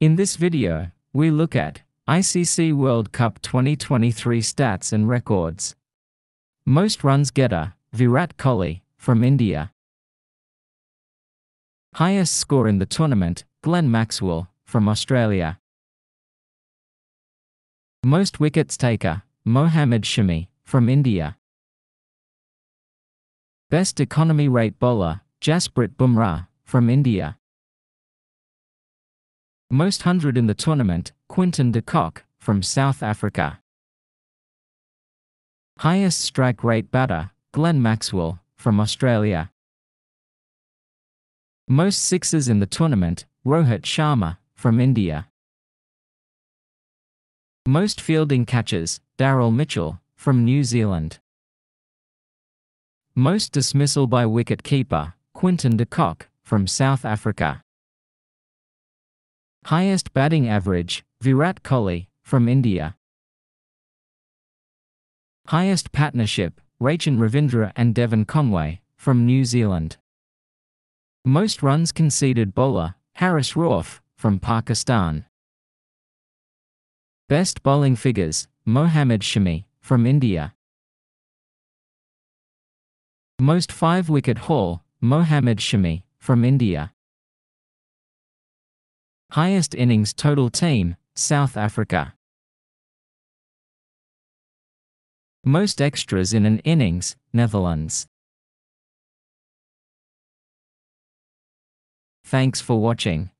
In this video, we look at ICC World Cup 2023 stats and records. Most runs getter, Virat Kohli, from India. Highest score in the tournament, Glenn Maxwell, from Australia. Most wickets taker, Mohammed Shami, from India. Best economy rate bowler, Jasprit Bumrah, from India. Most 100 in the tournament, Quinton de Kock, from South Africa. Highest strike rate batter, Glenn Maxwell, from Australia. Most sixes in the tournament, Rohit Sharma, from India. Most fielding catches, Daryl Mitchell, from New Zealand. Most dismissal by wicketkeeper, Quinton de Kock, from South Africa. Highest batting average, Virat Kohli, from India. Highest partnership, Rachin Ravindra and Devon Conway, from New Zealand. Most runs conceded bowler, Haris Rauf, from Pakistan. Best bowling figures, Mohammed Shami, from India. Most 5-wicket haul, Mohammed Shami, from India. Highest innings total team, South Africa. Most extras in an innings, Netherlands. Thanks for watching.